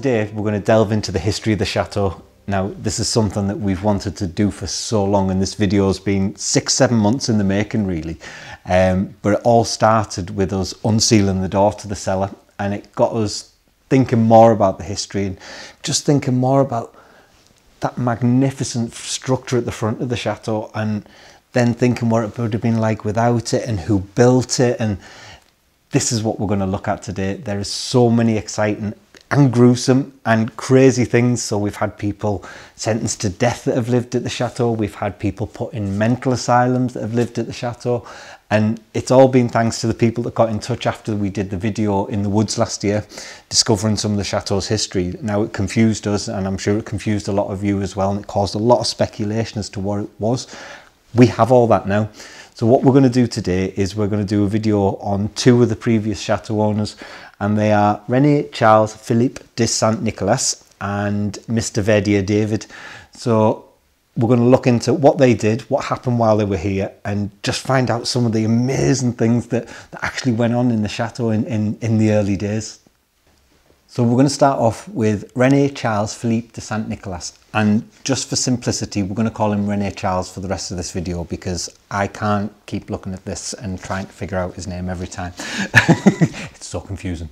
Today we're going to delve into the history of the chateau. Now this is something that we've wanted to do for so long, and this video has been 6-7 months in the making really, but it all started with us unsealing the door to the cellar, and it got us thinking more about the history and just thinking more about that magnificent structure at the front of the chateau, and then thinking what it would have been like without it and who built it. And this is what we're going to look at today. There is so many exciting and gruesome and crazy things. So we've had people sentenced to death that have lived at the chateau. We've had people put in mental asylums that have lived at the chateau. And it's all been thanks to the people that got in touch after we did the video in the woods last year, discovering some of the chateau's history. Now it confused us, and I'm sure it confused a lot of you as well, and it caused a lot of speculation as to what it was. We have all that now. So what we're going to do today is we're going to do a video on two of the previous chateau owners, and they are René Charles-Philippe de Saint-Nicolas and Mr. Verdier David. So we're going to look into what they did, what happened while they were here, and just find out some of the amazing things that actually went on in the chateau in the early days. So we're going to start off with René Charles-Philippe de Saint-Nicolas, and just for simplicity we're going to call him René Charles for the rest of this video, because I can't keep looking at this and trying to figure out his name every time. It's so confusing.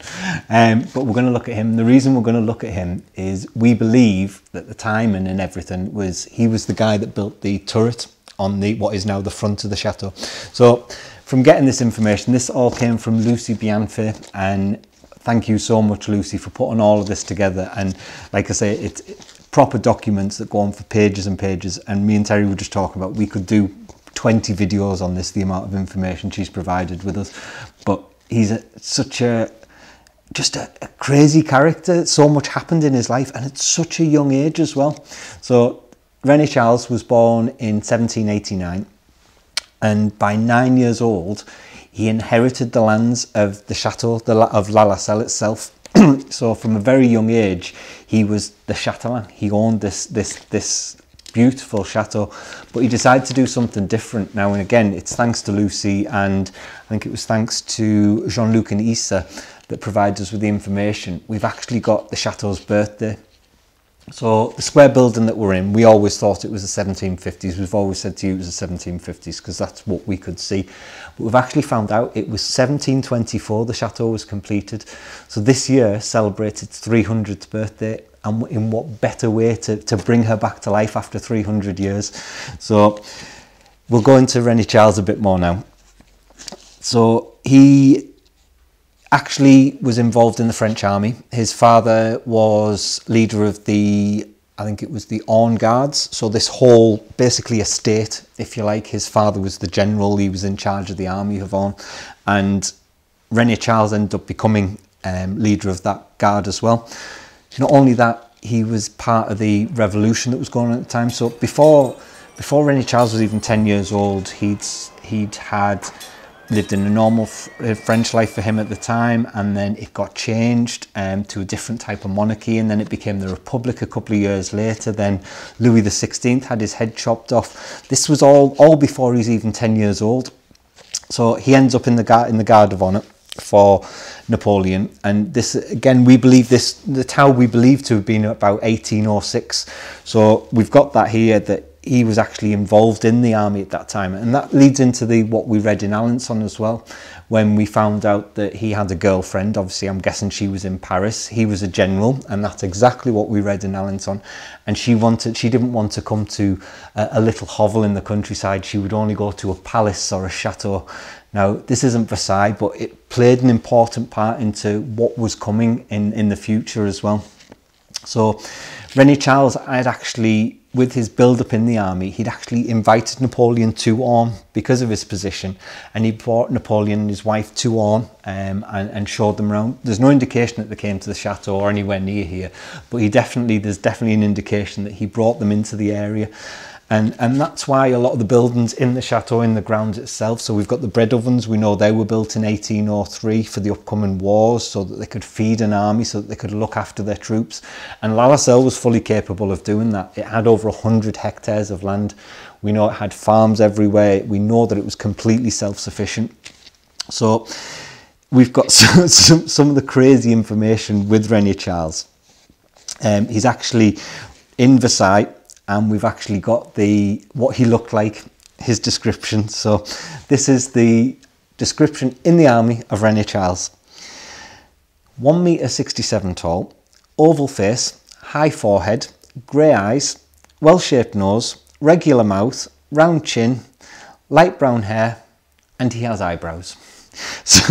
But we're going to look at him. The reason we're going to look at him is we believe that the timing and everything was he was the guy that built the turret on the what is now the front of the chateau. So from getting this information, this all came from Lucy Bianfi, and thank you so much, Lucy, for putting all of this together. And like I say, it's proper documents that go on for pages and pages. And me and Terry were just talking about, we could do 20 videos on this, the amount of information she's provided with us. But he's just a crazy character. So much happened in his life, and at such a young age as well. So René Charles was born in 1789. And by 9 years old, he inherited the lands of the Château of Lalacelle itself. So from a very young age, he was the châtelain. He owned this beautiful chateau, but he decided to do something different. Now, and again, it's thanks to Lucy, and I think it was thanks to Jean-Luc and Isa that provided us with the information. We've actually got the chateau's birthday. So the square building that we're in, we always thought it was the 1750s. We've always said to you it was the 1750s because that's what we could see. But we've actually found out it was 1724 the chateau was completed. So this year celebrated its 300th birthday, and in what better way to bring her back to life after 300 years. So we'll go into René Charles a bit more now. So he actually was involved in the French army. His father was leader of the, I think it was the Orne guards. So this whole basically estate, if you like, his father was the general. He was in charge of the army of Orne, and René Charles ended up becoming leader of that guard as well. Not only that, he was part of the revolution that was going on at the time. So before René Charles was even 10 years old, he'd lived in a normal French life for him at the time, and then it got changed to a different type of monarchy, and then it became the Republic a couple of years later. Then Louis XVI had his head chopped off. This was all before he was even 10 years old. So he ends up in the Guard of Honor for Napoleon, and this again we believe the tower we believe to have been about 1806. So we've got that here that he was actually involved in the army at that time, and that leads into the what we read in Alençon as well, when we found out that he had a girlfriend. Obviously I'm guessing she was in Paris. He was a general, and that's exactly what we read in Alençon, and she didn't want to come to a little hovel in the countryside. She would only go to a palace or a chateau. Now this isn't Versailles, but it played an important part into what was coming in the future as well. So René Charles had actually, with his build-up in the army, he'd actually invited Napoleon to Orne because of his position, and he brought Napoleon and his wife to Orne and showed them around. There's no indication that they came to the chateau or anywhere near here, but there's definitely an indication that he brought them into the area. And that's why a lot of the buildings in the chateau, in the grounds itself, so we've got the bread ovens. We know they were built in 1803 for the upcoming wars, so that they could feed an army, so that they could look after their troops. And Lalacelle was fully capable of doing that. It had over 100 hectares of land. We know it had farms everywhere. We know that it was completely self-sufficient. So we've got some of the crazy information with René Charles. He's actually in Versailles, and we've actually got the what he looked like, his description. So this is the description in the army of René Charles. 1 metre 67 tall, oval face, high forehead, grey eyes, well-shaped nose, regular mouth, round chin, light brown hair, and he has eyebrows. So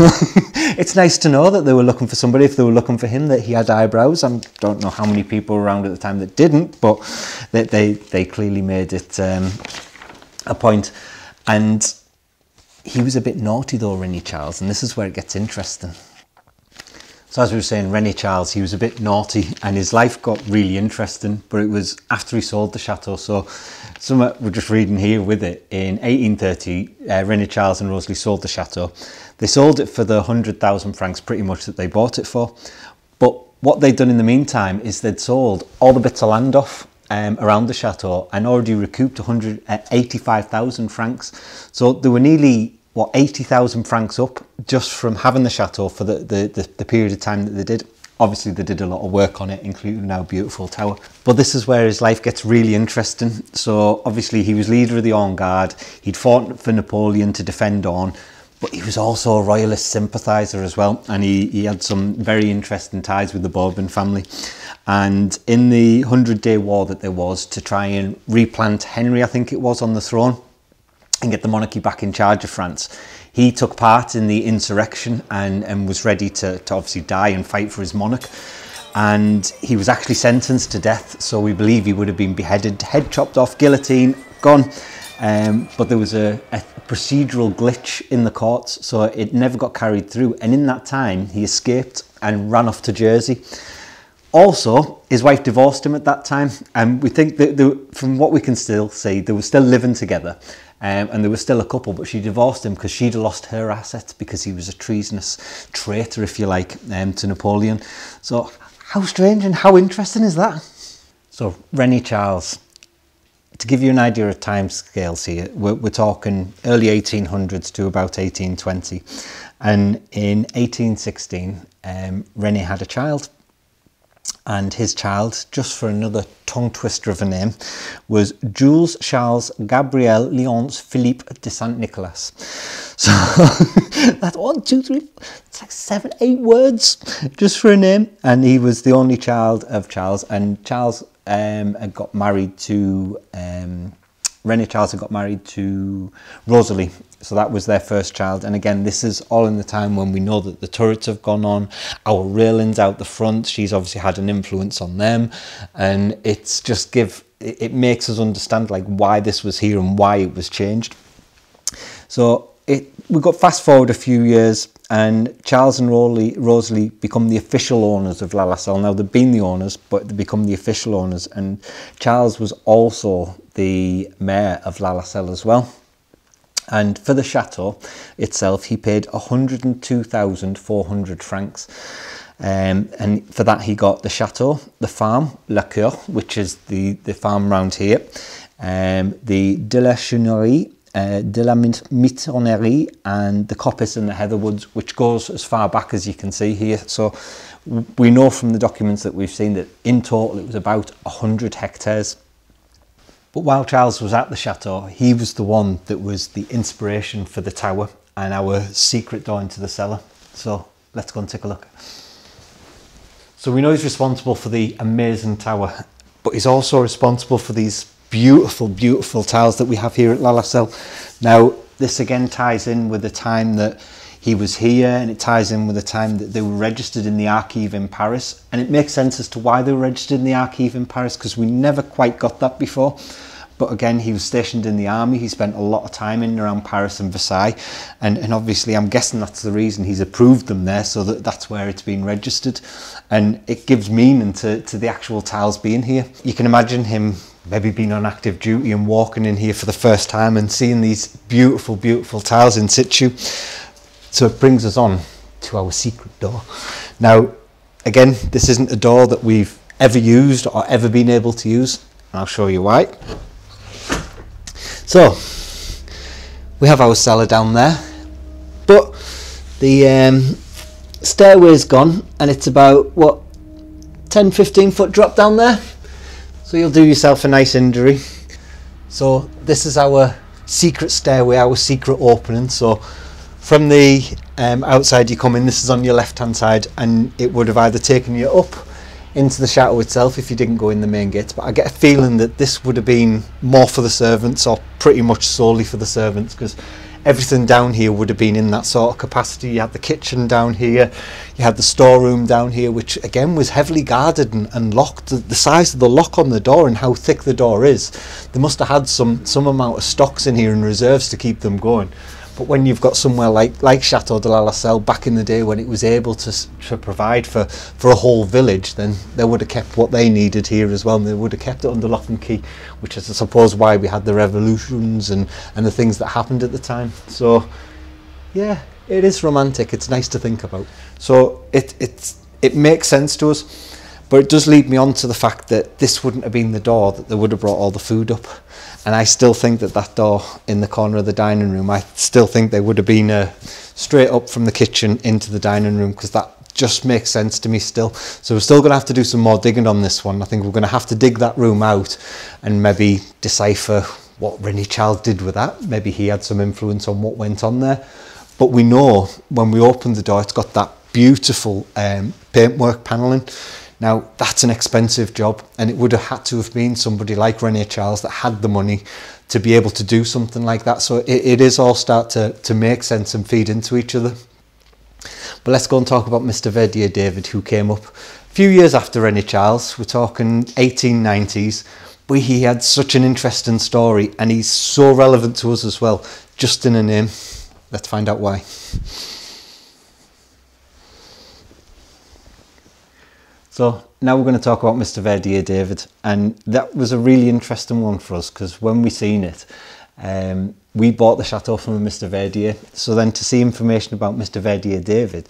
it's nice to know that they were looking for somebody, if they were looking for him, that he had eyebrows. I don't know how many people around at the time that didn't, but they clearly made it a point. And he was a bit naughty though, René Charles, and this is where it gets interesting. So as we were saying, René Charles, he was a bit naughty and his life got really interesting, but it was after he sold the chateau. So we're just reading here with it. In 1830, René Charles and Rosalie sold the chateau. They sold it for the 100,000 francs pretty much that they bought it for. But what they'd done in the meantime is they'd sold all the bits of land off around the chateau and already recouped 185,000 francs. So they were nearly, what, 80,000 francs up just from having the chateau for the period of time that they did. Obviously they did a lot of work on it, including our beautiful tower. But this is where his life gets really interesting. So obviously he was leader of the Orne Guard. He'd fought for Napoleon to defend Orne, but he was also a royalist sympathiser as well. And he had some very interesting ties with the Bourbon family. And in the 100-day war that there was to try and replant Henry, I think it was, on the throne, and get the monarchy back in charge of France, he took part in the insurrection and was ready to obviously die and fight for his monarch. And he was actually sentenced to death, so we believe he would have been beheaded, head chopped off, guillotine, gone. But there was a procedural glitch in the courts, so it never got carried through. And in that time, he escaped and ran off to Jersey. Also, his wife divorced him at that time, and we think that from what we can still see, they were still living together. And they were still a couple, but she divorced him because she'd lost her assets because he was a treasonous traitor, if you like, to Napoleon. So how strange and how interesting is that? So René Charles, to give you an idea of time scales here, we're talking early 1800s to about 1820. And in 1816, René had a child. And his child, just for another tongue twister of a name, was Jules Charles Gabriel Léonce Philippe de Saint-Nicolas. So that's 1, 2, 3, 4, it's like 7, 8 words just for a name. And he was the only child of Charles. And Charles got married to, René Charles had got married to Rosalie. So that was their first child. And again, this is all in the time when we know that the turrets have gone on, our railings out the front, she's obviously had an influence on them. And it's just it makes us understand like why this was here and why it was changed. So we got fast forward a few years and Charles and Rosalie become the official owners of Lalacelle. Now they've been the owners, but they become the official owners. And Charles was also the mayor of Lalacelle as well. And for the chateau itself, he paid 102,400 francs. And for that, he got the chateau, the farm, La Coeur, which is the farm round here, the de la chunerie, de la mitronnerie, and the coppice and the heatherwoods, which goes as far back as you can see here. So we know from the documents that we've seen that in total it was about 100 hectares. But while Charles was at the chateau, he was the one that was the inspiration for the tower and our secret door into the cellar. So let's go and take a look. So we know he's responsible for the amazing tower, but he's also responsible for these beautiful, beautiful towers that we have here at Lalacelle. Now, this again ties in with the time that he was here, and it ties in with the time that they were registered in the archive in Paris. And it makes sense as to why they were registered in the archive in Paris, because we never quite got that before. But again, he was stationed in the army. He spent a lot of time in and around Paris and Versailles. And obviously, I'm guessing that's the reason he's approved them there, so that's where it's been registered. And it gives meaning to the actual tiles being here. You can imagine him maybe being on active duty and walking in here for the first time and seeing these beautiful, beautiful tiles in situ. So it brings us on to our secret door. Now, again, this isn't a door that we've ever used or ever been able to use. And I'll show you why. So we have our cellar down there, but the stairway's gone, and it's about, what, 10-15 foot drop down there, so you'll do yourself a nice injury. So this is our secret stairway, our secret opening. So from the outside you come in, this is on your left hand side, and it would have either taken you up into the chateau itself if you didn't go in the main gate, but I get a feeling that this would have been more for the servants, or pretty much solely for the servants, because everything down here would have been in that sort of capacity. You had the kitchen down here, you had the storeroom down here, which again was heavily guarded and locked. The size of the lock on the door and how thick the door is, they must have had some amount of stocks in here and reserves to keep them going. But when you've got somewhere like Château de Lalacelle back in the day, when it was able to provide for a whole village, then they would have kept what they needed here as well, and they would have kept it under lock and key, which is I suppose why we had the revolutions and the things that happened at the time. So yeah, it is romantic, it's nice to think about. So it makes sense to us, but it does lead me on to the fact that this wouldn't have been the door that they would have brought all the food up. And I still think that door in the corner of the dining room, I still think they would have been straight up from the kitchen into the dining room, because that just makes sense to me still. So we're still going to have to do some more digging on this one. I think we're going to have to dig that room out and maybe decipher what René Charles did with that. Maybe he had some influence on what went on there. But we know when we open the door, it's got that beautiful paintwork panelling. Now, that's an expensive job, and it would have had to have been somebody like René Charles that had the money to be able to do something like that. So it is all start to make sense and feed into each other. But let's go and talk about Mr. Verdier David, who came up a few years after René Charles. We're talking 1890s, but he had such an interesting story, and he's so relevant to us as well, just in a name. Let's find out why. So now we're going to talk about Mr. Verdier David, and that was a really interesting one for us, because when we seen it, we bought the chateau from Mr. Verdier. So then to see information about Mr. Verdier David,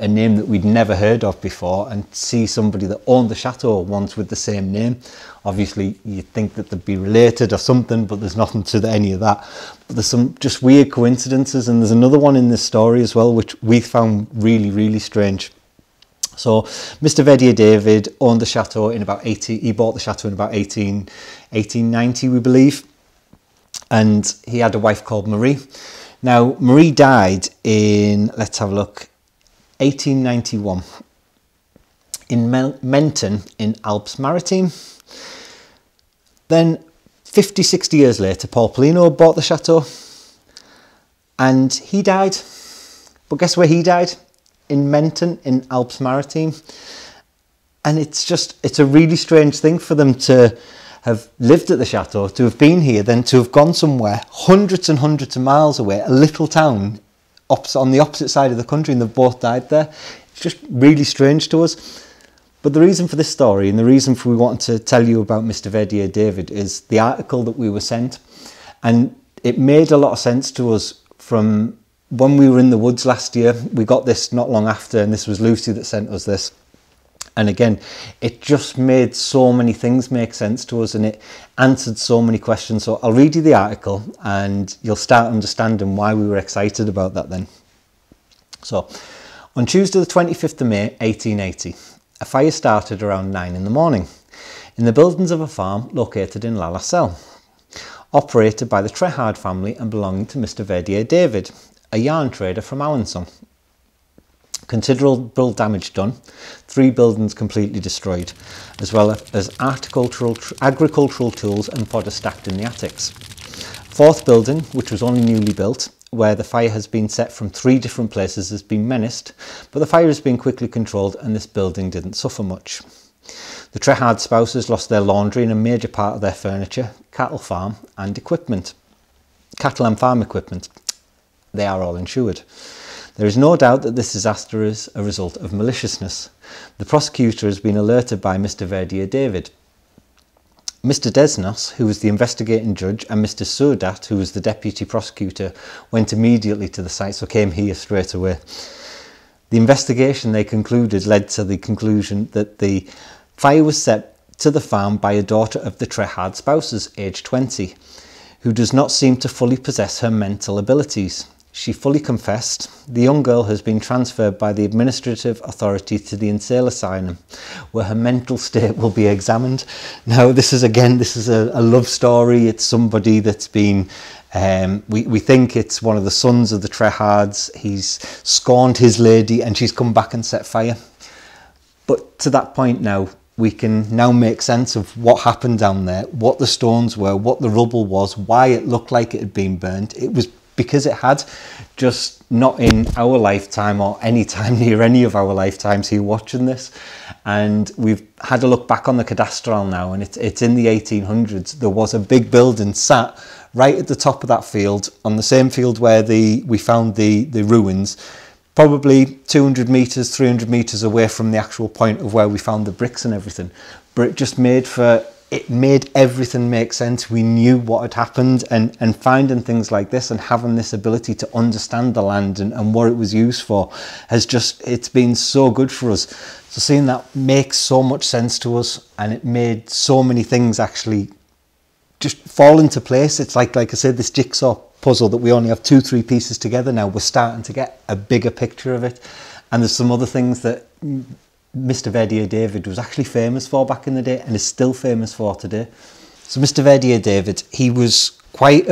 a name that we'd never heard of before, and see somebody that owned the chateau once with the same name, obviously you'd think that they'd be related or something, but there's nothing to any of that. But there's some just weird coincidences, and there's another one in this story as well, which we found really, really strange. So Mr. Verdier David owned the chateau in about 18, he bought the chateau in about 1890, we believe. And he had a wife called Marie. Now, Marie died in, let's have a look, 1891 in Menton in Alps-Maritime. Then 50, 60 years later, Paul Polino bought the chateau, and he died. But guess where he died? In Menton in Alps-Maritime. And it's a really strange thing for them to have lived at the chateau, to have been here, then to have gone somewhere hundreds and hundreds of miles away, a little town on the opposite side of the country, and they've both died there. It's just really strange to us. But the reason for this story, and the reason for we wanted to tell you about Mr. Verdier David, is the article that we were sent, and it made a lot of sense to us from when we were in the woods last year. We got this not long after, and this was Lucy that sent us this. And again, it just made so many things make sense to us, and it answered so many questions. So I'll read you the article, and you'll start understanding why we were excited about that then. So, on Tuesday the 25th of May, 1880, a fire started around 9 in the morning in the buildings of a farm located in Lalacelle, operated by the Tréhard family and belonging to Mr. Verdier David, a yarn trader from Alençon. Considerable damage done, 3 buildings completely destroyed, as well as agricultural tools and fodder stacked in the attics. 4th building, which was only newly built, where the fire has been set from 3 different places, has been menaced, but the fire has been quickly controlled and this building didn't suffer much. The Tréhard spouses lost their laundry and a major part of their furniture, cattle and farm equipment. They are all insured. There is no doubt that this disaster is a result of maliciousness. The prosecutor has been alerted by Mr. Verdier David. Mr. Desnos, who was the investigating judge, and Mr. Surdat, who was the deputy prosecutor, went immediately to the site, so came here straight away. The investigation, they concluded, led to the conclusion that the fire was set to the farm by a daughter of the Tréhard spouses, aged 20, who does not seem to fully possess her mental abilities. She fully confessed. The young girl has been transferred by the administrative authority to the insane asylum, where her mental state will be examined. Now, this is a love story. It's somebody that's been, we think it's one of the sons of the Tréhards. He's scorned his lady and she's come back and set fire. But to that point now, we can now make sense of what happened down there, what the stones were, what the rubble was, why it looked like it had been burnt. It was because it had, just not in our lifetime or any time near any of our lifetimes here watching this. And we've had a look back on the cadastral now, and it's in the 1800s. There was a big building sat right at the top of that field, on the same field where we found the ruins, probably 200 metres, 300 metres away from the actual point of where we found the bricks and everything. But it just made for... it made everything make sense. We knew what had happened, and finding things like this and having this ability to understand the land and what it was used for has just, it's been so good for us. So seeing that makes so much sense to us, and it made so many things actually just fall into place. It's like I said, this jigsaw puzzle that we only have 2-3 pieces together now. We're starting to get a bigger picture of it. And there's some other things that Mr. Verdier David was actually famous for back in the day and is still famous for today. So Mr. Verdier David, he was quite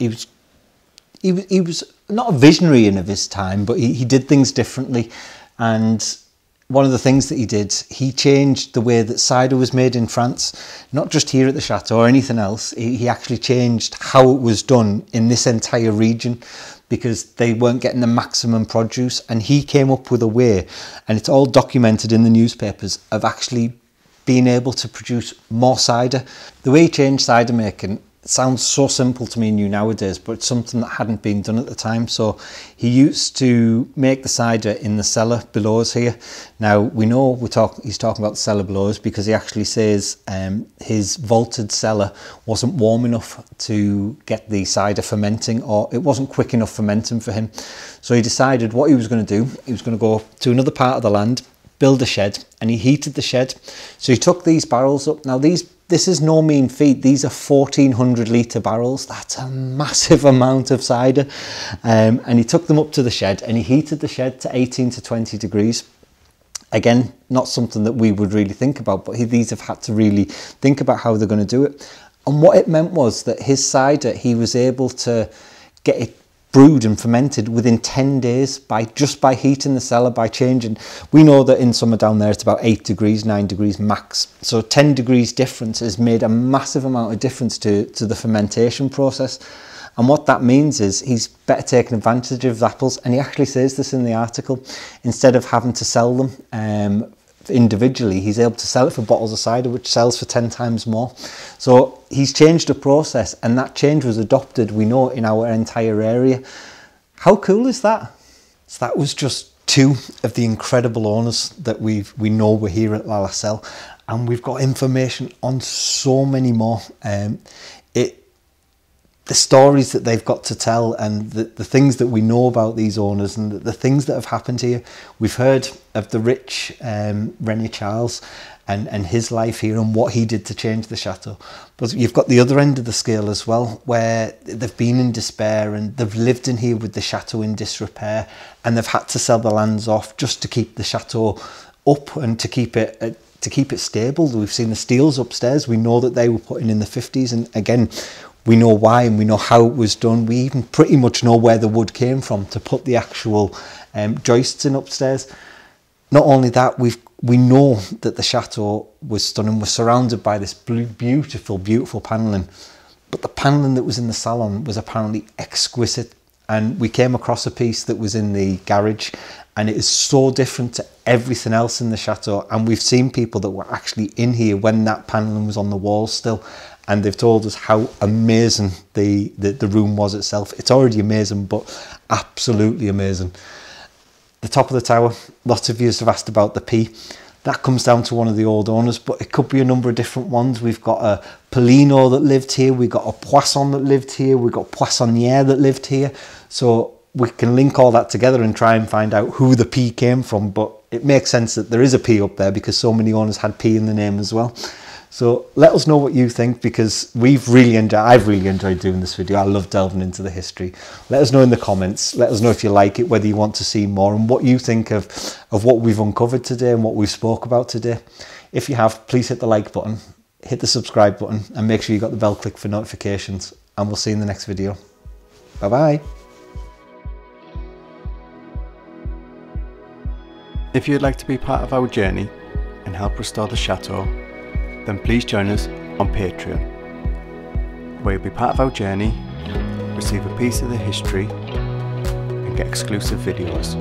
he was not a visionary in of his time, but he did things differently. And one of the things that he did, he changed the way that cider was made in France, not just here at the chateau or anything else. He actually changed how it was done in this entire region, because they weren't getting the maximum produce. And he came up with a way, and it's all documented in the newspapers, of actually being able to produce more cider. The way he changed cider making sounds so simple to me and you nowadays, but it's something that hadn't been done at the time. So he used to make the cider in the cellar below us here. Now we know he's talking about the cellar below us, because he actually says his vaulted cellar wasn't warm enough to get the cider fermenting, or it wasn't quick enough fermenting for him. So he decided what he was going to do. He was going to go to another part of the land, build a shed, and he heated the shed. So he took these barrels up. Now this is no mean feat. These are 1,400 litre barrels. That's a massive amount of cider. And he took them up to the shed and he heated the shed to 18 to 20 degrees. Again, not something that we would really think about, but these have had to really think about how they're going to do it. And what it meant was that his cider, he was able to get it brewed and fermented within 10 days just by heating the cellar, by changing. We know that in summer down there it's about 8 degrees, 9 degrees max. So 10 degrees difference has made a massive amount of difference to the fermentation process. And what that means is he's better taken advantage of apples, and he actually says this in the article. Instead of having to sell them individually, he's able to sell it for bottles of cider, which sells for 10 times more. So he's changed the process, and that change was adopted, we know, in our entire area. How cool is that? So that was just two of the incredible owners that we know were here at Lalacelle, and we've got information on so many more. The stories that they've got to tell, and the things that we know about these owners, and the things that have happened here. We've heard of the rich René Charles and his life here and what he did to change the chateau. But you've got the other end of the scale as well, where they've been in despair and they've lived in here with the chateau in disrepair, and they've had to sell the lands off just to keep the chateau up and to keep it stable. We've seen the steels upstairs. We know that they were put in the 50s, and again, we know why and we know how it was done. We even pretty much know where the wood came from to put the actual joists in upstairs. Not only that, we know that the chateau was stunning. We're surrounded by this beautiful, beautiful panelling. But the panelling that was in the salon was apparently exquisite. And we came across a piece that was in the garage, and it is so different to everything else in the chateau. And we've seen people that were actually in here when that panelling was on the wall still, and they've told us how amazing the room was itself. It's already amazing, but absolutely amazing. The top of the tower, lots of yous have asked about the P. That comes down to one of the old owners, but it could be a number of different ones. We've got a Polino that lived here. We've got a Poisson that lived here. We've got Poissonniere that lived here. So we can link all that together and try and find out who the P came from. But it makes sense that there is a P up there, because so many owners had P in the name as well. So let us know what you think, because I've really enjoyed doing this video. I love delving into the history. Let us know in the comments. Let us know if you like it, whether you want to see more, and what you think of what we've uncovered today and what we've spoke about today. If you have, please hit the like button, hit the subscribe button, and make sure you got the bell click for notifications. And we'll see you in the next video. Bye-bye. If you'd like to be part of our journey and help restore the chateau, then please join us on Patreon, where you'll be part of our journey, receive a piece of the history, and get exclusive videos.